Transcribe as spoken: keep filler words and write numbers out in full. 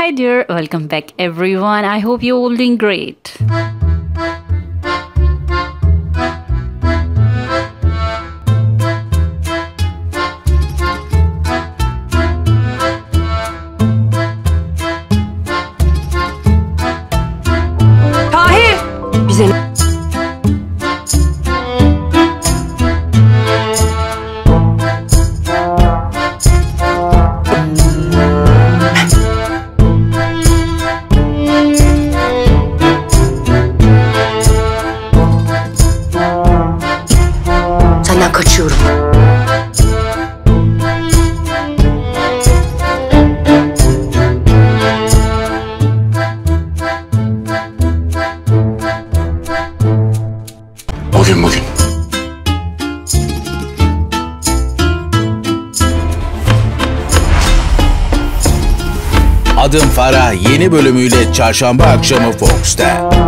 Hi dear, welcome back everyone. I hope you're all doing great. Bugün bugün. Adım Farah yeni bölümüyle çarşamba akşamı Fox'ta.